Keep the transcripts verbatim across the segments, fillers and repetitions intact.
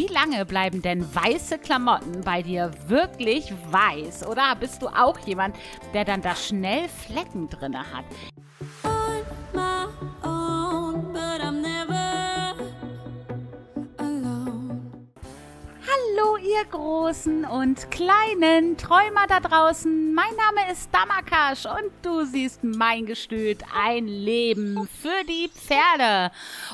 Wie lange bleiben denn weiße Klamotten bei dir wirklich weiß? Oder bist du auch jemand, der dann da schnell Flecken drin hat? Hallo ihr großen und kleinen Träumer da draußen, mein Name ist Damakash und du siehst mein Gestüt, ein Leben für die Pferde.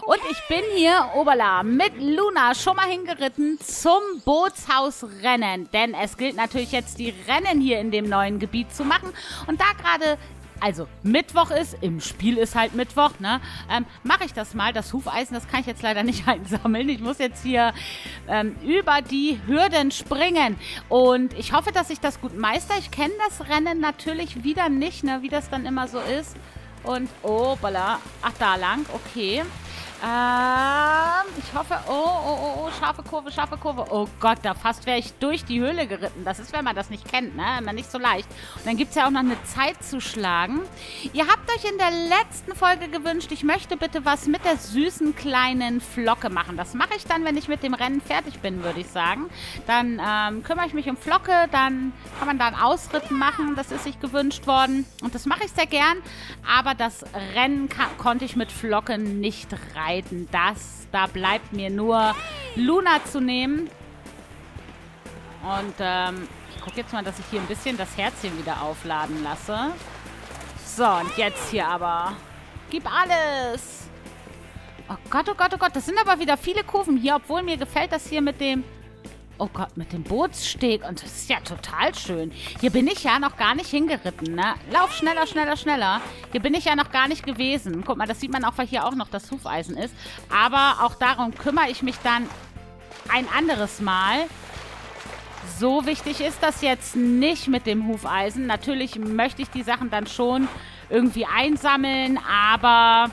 Und ich bin hier, Oberla, mit Luna schon mal hingeritten zum Bootshausrennen, denn es gilt natürlich jetzt die Rennen hier in dem neuen Gebiet zu machen und da gerade... Also, Mittwoch ist, im Spiel ist halt Mittwoch, ne? Ähm, mache ich das mal, das Hufeisen, das kann ich jetzt leider nicht einsammeln. Ich muss jetzt hier ähm, über die Hürden springen. Und ich hoffe, dass ich das gut meister. Ich kenne das Rennen natürlich wieder nicht, ne? Wie das dann immer so ist. Und, oh, balla. Ach, da lang, okay. Ähm, ich hoffe, oh, oh, oh, oh, scharfe Kurve, scharfe Kurve. Oh Gott, da fast wäre ich durch die Höhle geritten. Das ist, wenn man das nicht kennt, ne? Immer nicht so leicht. Und dann gibt es ja auch noch eine Zeit zu schlagen. Ihr habt euch in der letzten Folge gewünscht, ich möchte bitte was mit der süßen kleinen Flocke machen. Das mache ich dann, wenn ich mit dem Rennen fertig bin, würde ich sagen. Dann ähm, kümmere ich mich um Flocke, dann kann man da einen Ausritt machen. Das ist sich gewünscht worden. Und das mache ich sehr gern. Aber das Rennen konnte ich mit Flocke nicht rein. Das, da bleibt mir nur Luna zu nehmen. Und ähm, ich gucke jetzt mal, dass ich hier ein bisschen das Herzchen wieder aufladen lasse. So, und jetzt hier aber. Gib alles! Oh Gott, oh Gott, oh Gott. Das sind aber wieder viele Kurven hier, obwohl mir gefällt das hier mit dem... Oh Gott, mit dem Bootssteg. Und das ist ja total schön. Hier bin ich ja noch gar nicht hingeritten, ne? Lauf schneller, schneller, schneller. Hier bin ich ja noch gar nicht gewesen. Guck mal, das sieht man auch, weil hier auch noch das Hufeisen ist. Aber auch darum kümmere ich mich dann ein anderes Mal. So wichtig ist das jetzt nicht mit dem Hufeisen. Natürlich möchte ich die Sachen dann schon irgendwie einsammeln. Aber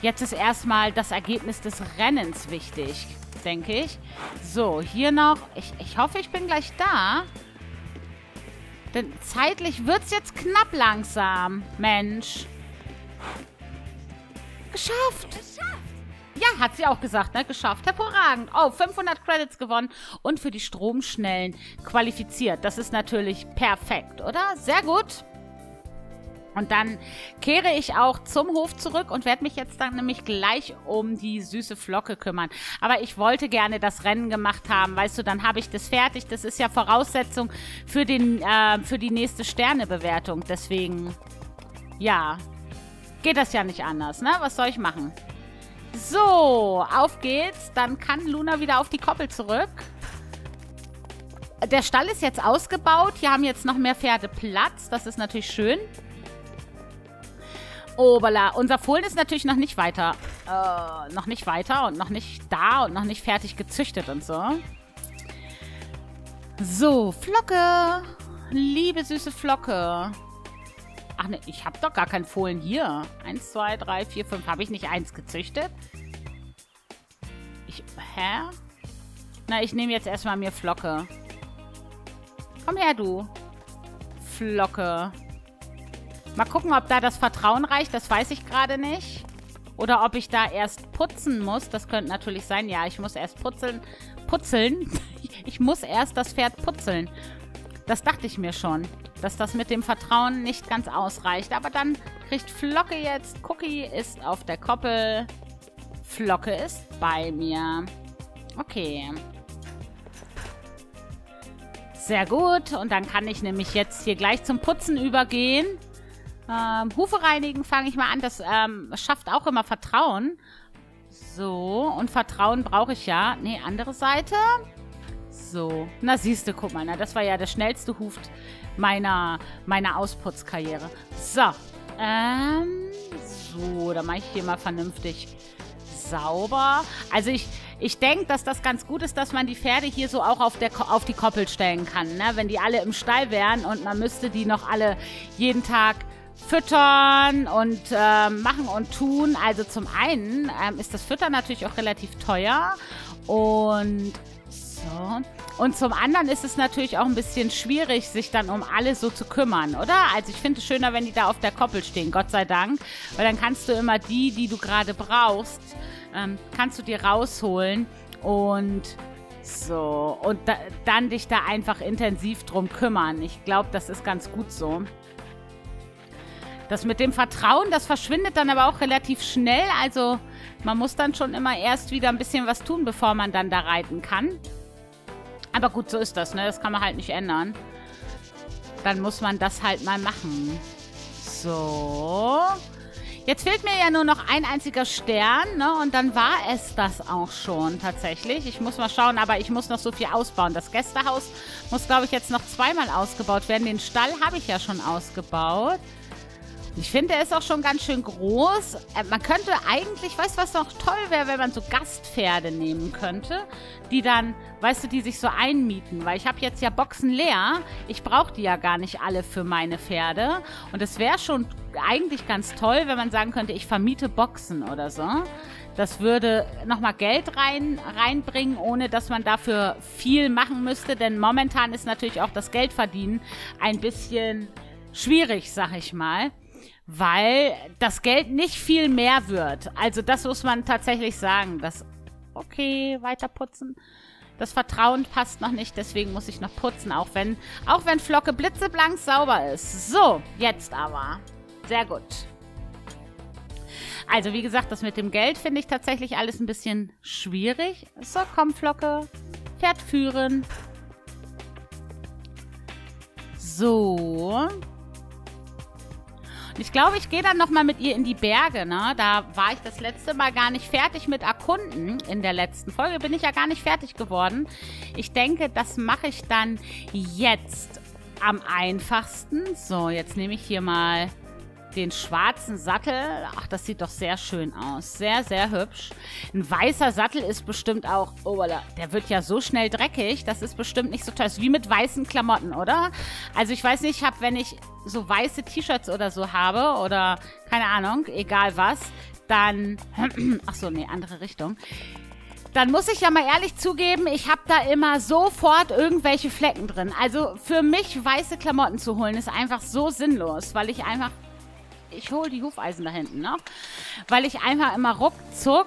jetzt ist erstmal das Ergebnis des Rennens wichtig, denke ich. So, hier noch. Ich, ich hoffe, ich bin gleich da. Denn zeitlich wird es jetzt knapp langsam. Mensch. Geschafft! Geschafft! Ja, hat sie auch gesagt, ne? Geschafft. Hervorragend. Oh, fünfhundert Credits gewonnen und für die Stromschnellen qualifiziert. Das ist natürlich perfekt, oder? Sehr gut. Und dann kehre ich auch zum Hof zurück und werde mich jetzt dann nämlich gleich um die süße Flocke kümmern. Aber ich wollte gerne das Rennen gemacht haben, weißt du, dann habe ich das fertig. Das ist ja Voraussetzung für, den, äh, für die nächste Sternebewertung. Deswegen, ja, geht das ja nicht anders, ne? Was soll ich machen? So, auf geht's. Dann kann Luna wieder auf die Koppel zurück. Der Stall ist jetzt ausgebaut. Hier haben jetzt noch mehr Pferde Platz. Das ist natürlich schön. Oberla, unser Fohlen ist natürlich noch nicht weiter. Äh, noch nicht weiter und noch nicht da und noch nicht fertig gezüchtet und so. So, Flocke. Liebe süße Flocke. Ach ne, ich habe doch gar kein Fohlen hier. Eins, zwei, drei, vier, fünf. Habe ich nicht eins gezüchtet? Ich, hä? Na, ich nehme jetzt erstmal mir Flocke. Komm her, du. Flocke. Mal gucken, ob da das Vertrauen reicht. Das weiß ich gerade nicht. Oder ob ich da erst putzen muss. Das könnte natürlich sein. Ja, ich muss erst putzeln. Putzeln? Ich muss erst das Pferd putzeln. Das dachte ich mir schon. Dass das mit dem Vertrauen nicht ganz ausreicht. Aber dann kriegt Flocke jetzt. Cookie ist auf der Koppel. Flocke ist bei mir. Okay. Sehr gut. Und dann kann ich nämlich jetzt hier gleich zum Putzen übergehen. Ähm, Hufe reinigen fange ich mal an. Das ähm, schafft auch immer Vertrauen. So, und Vertrauen brauche ich ja. Nee, andere Seite. So, na siehste, guck mal, na, das war ja der schnellste Huf meiner, meiner Ausputzkarriere. So, ähm, so, da mache ich hier mal vernünftig sauber. Also ich... Ich denke, dass das ganz gut ist, dass man die Pferde hier so auch auf, der, auf die Koppel stellen kann, ne? Wenn die alle im Stall wären und man müsste die noch alle jeden Tag füttern und äh, machen und tun. Also zum einen ähm, ist das Füttern natürlich auch relativ teuer und so. Und zum anderen ist es natürlich auch ein bisschen schwierig, sich dann um alles so zu kümmern, oder? Also ich finde es schöner, wenn die da auf der Koppel stehen, Gott sei Dank. Weil dann kannst du immer die, die du gerade brauchst, kannst du dir rausholen und So, und da, dann dich da einfach intensiv drum kümmern. Ich glaube, das ist ganz gut so. Das mit dem Vertrauen, das verschwindet dann aber auch relativ schnell. Also man muss dann schon immer erst wieder ein bisschen was tun, bevor man dann da reiten kann. Aber gut, so ist das, ne? Das kann man halt nicht ändern. Dann muss man das halt mal machen. So. Jetzt fehlt mir ja nur noch ein einziger Stern, ne? Und dann war es das auch schon tatsächlich. Ich muss mal schauen, aber ich muss noch so viel ausbauen. Das Gästehaus muss, glaube ich, jetzt noch zweimal ausgebaut werden. Den Stall habe ich ja schon ausgebaut. Ich finde, er ist auch schon ganz schön groß. Man könnte eigentlich, weißt du, was noch toll wäre, wenn man so Gastpferde nehmen könnte, die dann, weißt du, die sich so einmieten. Weil ich habe jetzt ja Boxen leer. Ich brauche die ja gar nicht alle für meine Pferde. Und es wäre schon eigentlich ganz toll, wenn man sagen könnte, ich vermiete Boxen oder so. Das würde nochmal Geld rein, reinbringen, ohne dass man dafür viel machen müsste. Denn momentan ist natürlich auch das Geldverdienen ein bisschen schwierig, sag ich mal. Weil das Geld nicht viel mehr wird. Also das muss man tatsächlich sagen. Das, okay, weiter putzen. Das Vertrauen passt noch nicht, deswegen muss ich noch putzen, auch wenn, auch wenn Flocke blitzeblank sauber ist. So, jetzt aber. Sehr gut. Also wie gesagt, das mit dem Geld finde ich tatsächlich alles ein bisschen schwierig. So, komm Flocke, Pferd führen. So. Ich glaube, ich gehe dann nochmal mit ihr in die Berge, ne? Da war ich das letzte Mal gar nicht fertig mit Erkunden. In der letzten Folge bin ich ja gar nicht fertig geworden. Ich denke, das mache ich dann jetzt am einfachsten. So, jetzt nehme ich hier mal den schwarzen Sattel. Ach, das sieht doch sehr schön aus. Sehr, sehr hübsch. Ein weißer Sattel ist bestimmt auch... Oh, voilà, der wird ja so schnell dreckig. Das ist bestimmt nicht so toll. Ist wie mit weißen Klamotten, oder? Also ich weiß nicht, ich habe, wenn ich so weiße T-Shirts oder so habe oder keine Ahnung, egal was, dann... Ach so, nee, andere Richtung. Dann muss ich ja mal ehrlich zugeben, ich habe da immer sofort irgendwelche Flecken drin. Also für mich weiße Klamotten zu holen, ist einfach so sinnlos, weil ich einfach... Ich hole die Hufeisen da hinten noch, weil ich einfach immer ruckzuck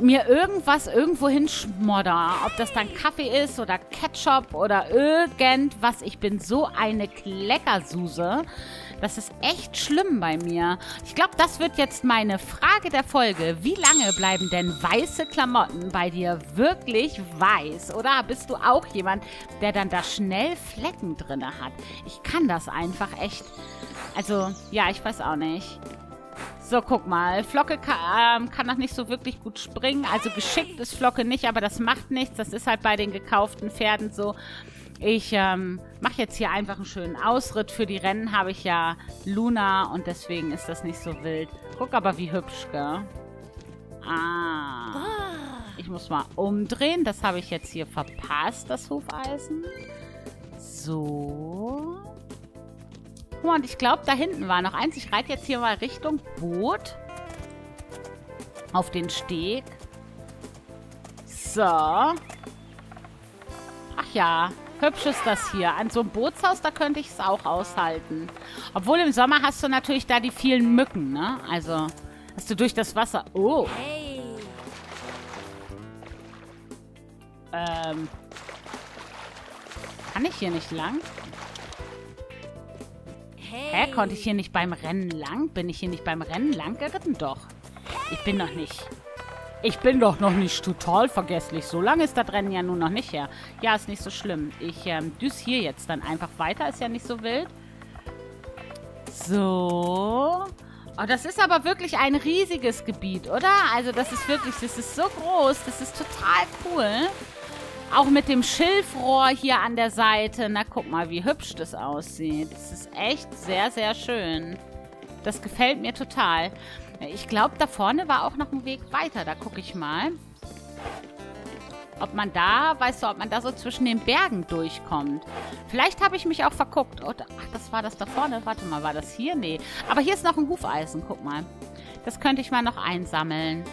mir irgendwas irgendwo hinschmodder. Ob das dann Kaffee ist oder Ketchup oder irgendwas. Ich bin so eine Kleckersuse. Das ist echt schlimm bei mir. Ich glaube, das wird jetzt meine Frage der Folge. Wie lange bleiben denn weiße Klamotten bei dir wirklich weiß? Oder bist du auch jemand, der dann da schnell Flecken drin hat? Ich kann das einfach echt... Also, ja, ich weiß auch nicht. So, guck mal. Flocke kann, ähm, kann noch nicht so wirklich gut springen. Also geschickt ist Flocke nicht, aber das macht nichts. Das ist halt bei den gekauften Pferden so. Ich ähm, mache jetzt hier einfach einen schönen Ausritt. Für die Rennen habe ich ja Luna und deswegen ist das nicht so wild. Guck aber, wie hübsch, gell? Ah. Ich muss mal umdrehen. Das habe ich jetzt hier verpasst, das Hufeisen. So... Guck mal, und ich glaube, da hinten war noch eins. Ich reite jetzt hier mal Richtung Boot. Auf den Steg. So. Ach ja, hübsch ist das hier. An so einem Bootshaus, da könnte ich es auch aushalten. Obwohl im Sommer hast du natürlich da die vielen Mücken, ne? Also, hast du durch das Wasser... Oh. Hey. Ähm. Kann ich hier nicht lang? Hä, konnte ich hier nicht beim Rennen lang? Bin ich hier nicht beim Rennen lang geritten? Doch. Ich bin noch nicht. Ich bin doch noch nicht total vergesslich. So lange ist das Rennen ja nun noch nicht her. Ja, ist nicht so schlimm. Ich ähm, düse hier jetzt dann einfach weiter. Ist ja nicht so wild. So. Oh, das ist aber wirklich ein riesiges Gebiet, oder? Also das ist wirklich, das ist so groß. Das ist total cool. Auch mit dem Schilfrohr hier an der Seite. Na, guck mal, wie hübsch das aussieht. Das ist echt sehr, sehr schön. Das gefällt mir total. Ich glaube, da vorne war auch noch ein Weg weiter. Da gucke ich mal. Ob man da, weißt du, ob man da so zwischen den Bergen durchkommt. Vielleicht habe ich mich auch verguckt. Oh, ach, das war das da vorne. Warte mal, war das hier? Nee. Aber hier ist noch ein Hufeisen. Guck mal. Das könnte ich mal noch einsammeln.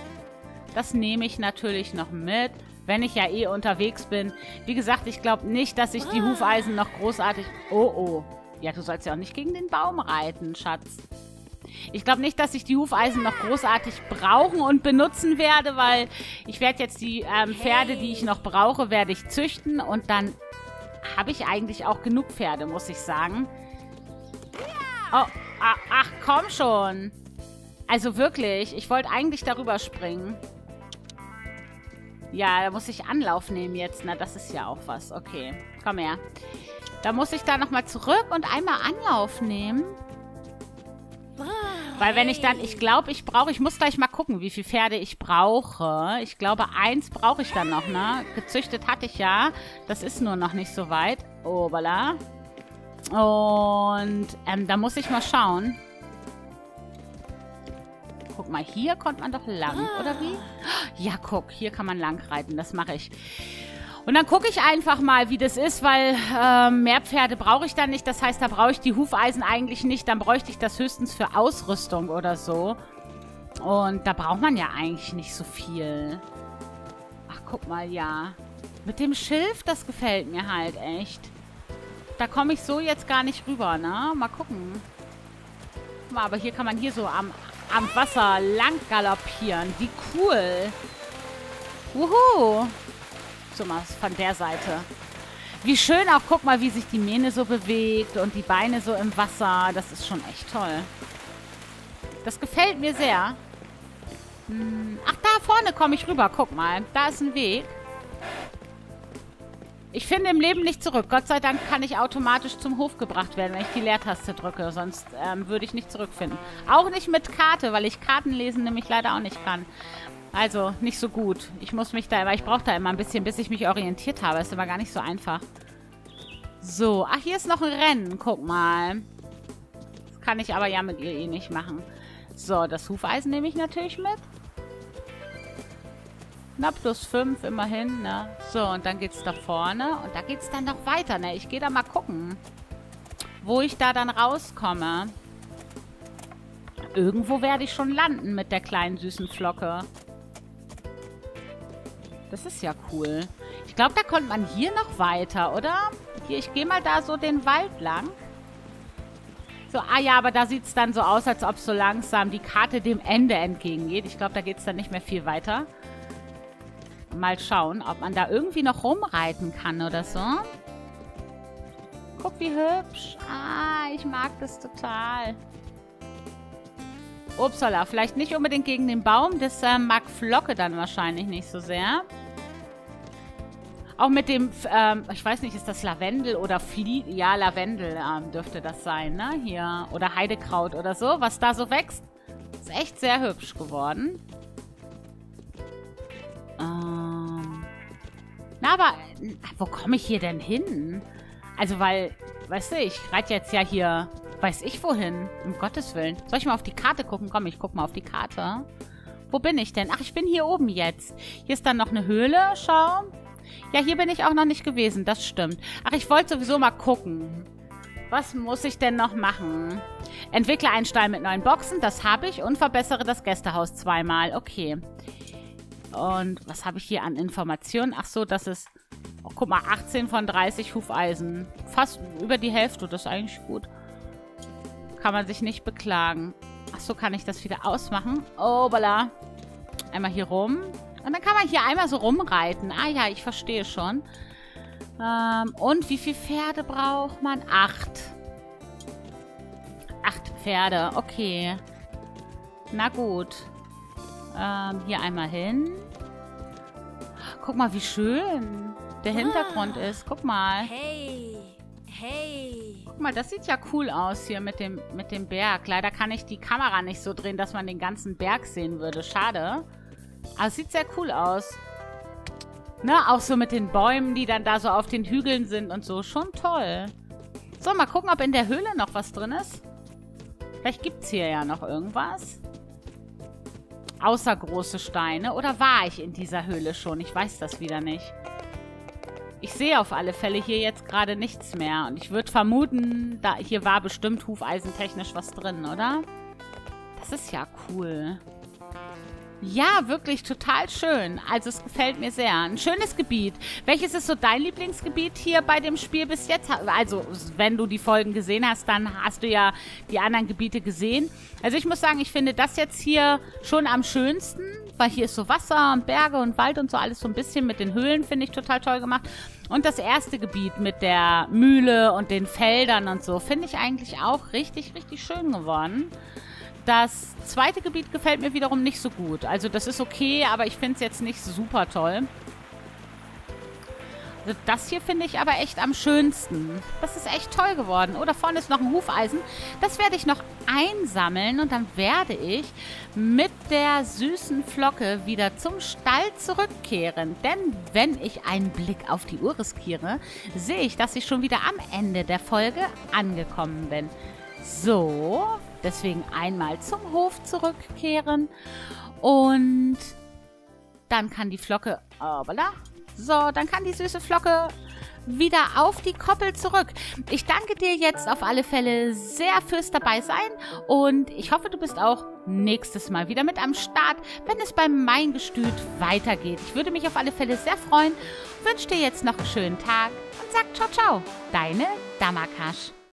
Das nehme ich natürlich noch mit. Wenn ich ja eh unterwegs bin. Wie gesagt, ich glaube nicht, dass ich die Hufeisen noch großartig... Oh, oh. Ja, du sollst ja auch nicht gegen den Baum reiten, Schatz. Ich glaube nicht, dass ich die Hufeisen noch großartig brauchen und benutzen werde, weil ich werde jetzt die ähm, Pferde, die ich noch brauche, werde ich züchten. Und dann habe ich eigentlich auch genug Pferde, muss ich sagen. Oh, ach, ach komm schon. Also wirklich, ich wollte eigentlich darüber springen. Ja, da muss ich Anlauf nehmen jetzt. Na, das ist ja auch was. Okay, komm her. Da muss ich da nochmal zurück und einmal Anlauf nehmen. Weil wenn ich dann, ich glaube, ich brauche, ich muss gleich mal gucken, wie viele Pferde ich brauche. Ich glaube, eins brauche ich dann noch, ne? Gezüchtet hatte ich ja. Das ist nur noch nicht so weit. Oberla. Und ähm, da muss ich mal schauen. Guck mal, hier kommt man doch lang, oder wie? Ja, guck, hier kann man lang reiten, das mache ich. Und dann gucke ich einfach mal, wie das ist, weil äh, mehr Pferde brauche ich dann nicht. Das heißt, da brauche ich die Hufeisen eigentlich nicht. Dann bräuchte ich das höchstens für Ausrüstung oder so. Und da braucht man ja eigentlich nicht so viel. Ach, guck mal, ja. Mit dem Schilf, das gefällt mir halt echt. Da komme ich so jetzt gar nicht rüber, ne? Mal gucken. Guck mal, aber hier kann man hier so am, am Wasser lang galoppieren. Wie cool. Wuhu. So mal von der Seite. Wie schön auch, guck mal, wie sich die Mähne so bewegt und die Beine so im Wasser. Das ist schon echt toll. Das gefällt mir sehr. Hm. Ach, da vorne komme ich rüber. Guck mal, da ist ein Weg. Ich finde im Leben nicht zurück. Gott sei Dank kann ich automatisch zum Hof gebracht werden, wenn ich die Leertaste drücke. Sonst ähm, würde ich nicht zurückfinden. Auch nicht mit Karte, weil ich Kartenlesen nämlich leider auch nicht kann. Also, nicht so gut. Ich muss mich da immer, ich brauche da immer ein bisschen, bis ich mich orientiert habe. Ist immer gar nicht so einfach. So, ach, hier ist noch ein Rennen. Guck mal. Das kann ich aber ja mit ihr eh nicht machen. So, das Hufeisen nehme ich natürlich mit. Na, plus fünf immerhin, ne? So, und dann geht's da vorne. Und da geht's dann noch weiter, ne? Ich gehe da mal gucken, wo ich da dann rauskomme. Irgendwo werde ich schon landen mit der kleinen süßen Flocke. Das ist ja cool. Ich glaube, da kommt man hier noch weiter, oder? Hier, ich gehe mal da so den Wald lang. So, ah ja, aber da sieht es dann so aus, als ob so langsam die Karte dem Ende entgegengeht. Ich glaube, da geht es dann nicht mehr viel weiter. Mal schauen, ob man da irgendwie noch rumreiten kann oder so. Guck, wie hübsch. Ah, ich mag das total. Upsala, vielleicht nicht unbedingt gegen den Baum. Das äh, mag Flocke dann wahrscheinlich nicht so sehr. Auch mit dem, ähm, ich weiß nicht, ist das Lavendel oder Flie... Ja, Lavendel ähm, dürfte das sein, ne? Hier. Oder Heidekraut oder so, was da so wächst. Ist echt sehr hübsch geworden. Ähm... Na, aber wo komme ich hier denn hin? Also, weil, weißt du, ich reite jetzt ja hier... Weiß ich wohin? Um Gottes Willen. Soll ich mal auf die Karte gucken? Komm, ich guck mal auf die Karte. Wo bin ich denn? Ach, ich bin hier oben jetzt. Hier ist dann noch eine Höhle. Schau. Ja, hier bin ich auch noch nicht gewesen. Das stimmt. Ach, ich wollte sowieso mal gucken. Was muss ich denn noch machen? Entwickle einen Stall mit neuen Boxen. Das habe ich. Und verbessere das Gästehaus zweimal. Okay. Und was habe ich hier an Informationen? Ach so, das ist... Oh, guck mal, achtzehn von dreißig Hufeisen. Fast über die Hälfte. Das ist eigentlich gut. Kann man sich nicht beklagen. Ach so, kann ich das wieder ausmachen? Oh, bala. Einmal hier rum. Und dann kann man hier einmal so rumreiten. Ah ja, ich verstehe schon. Ähm, und wie viele Pferde braucht man? Acht. Acht Pferde, okay. Na gut. Ähm, hier einmal hin. Guck mal, wie schön der Hintergrund ah. ist. Guck mal. Hey, hey. Guck mal, das sieht ja cool aus hier mit dem, mit dem Berg. Leider kann ich die Kamera nicht so drehen, dass man den ganzen Berg sehen würde. Schade. Aber es sieht sehr cool aus. Ne, auch so mit den Bäumen, die dann da so auf den Hügeln sind und so. Schon toll. So, mal gucken, ob in der Höhle noch was drin ist. Vielleicht gibt es hier ja noch irgendwas. Außer große Steine. Oder war ich in dieser Höhle schon? Ich weiß das wieder nicht. Ich sehe auf alle Fälle hier jetzt gerade nichts mehr. Und ich würde vermuten, da hier war bestimmt hufeisentechnisch was drin, oder? Das ist ja cool. Ja, wirklich total schön. Also es gefällt mir sehr. Ein schönes Gebiet. Welches ist so dein Lieblingsgebiet hier bei dem Spiel bis jetzt? Also wenn du die Folgen gesehen hast, dann hast du ja die anderen Gebiete gesehen. Also ich muss sagen, ich finde das jetzt hier schon am schönsten, weil hier ist so Wasser und Berge und Wald und so alles so ein bisschen mit den Höhlen, finde ich total toll gemacht. Und das erste Gebiet mit der Mühle und den Feldern und so finde ich eigentlich auch richtig, richtig schön geworden. Das zweite Gebiet gefällt mir wiederum nicht so gut. Also das ist okay, aber ich finde es jetzt nicht super toll. Also das hier finde ich aber echt am schönsten. Das ist echt toll geworden. Oh, da vorne ist noch ein Hufeisen. Das werde ich noch einsammeln und dann werde ich mit der süßen Flocke wieder zum Stall zurückkehren. Denn wenn ich einen Blick auf die Uhr riskiere, sehe ich, dass ich schon wieder am Ende der Folge angekommen bin. So, deswegen einmal zum Hof zurückkehren und dann kann die Flocke, Oberla, so, dann kann die süße Flocke wieder auf die Koppel zurück. Ich danke dir jetzt auf alle Fälle sehr fürs dabei sein und ich hoffe, du bist auch nächstes Mal wieder mit am Start, wenn es beim Mein Gestüt weitergeht. Ich würde mich auf alle Fälle sehr freuen, wünsche dir jetzt noch einen schönen Tag und sag ciao, ciao, deine Damakash.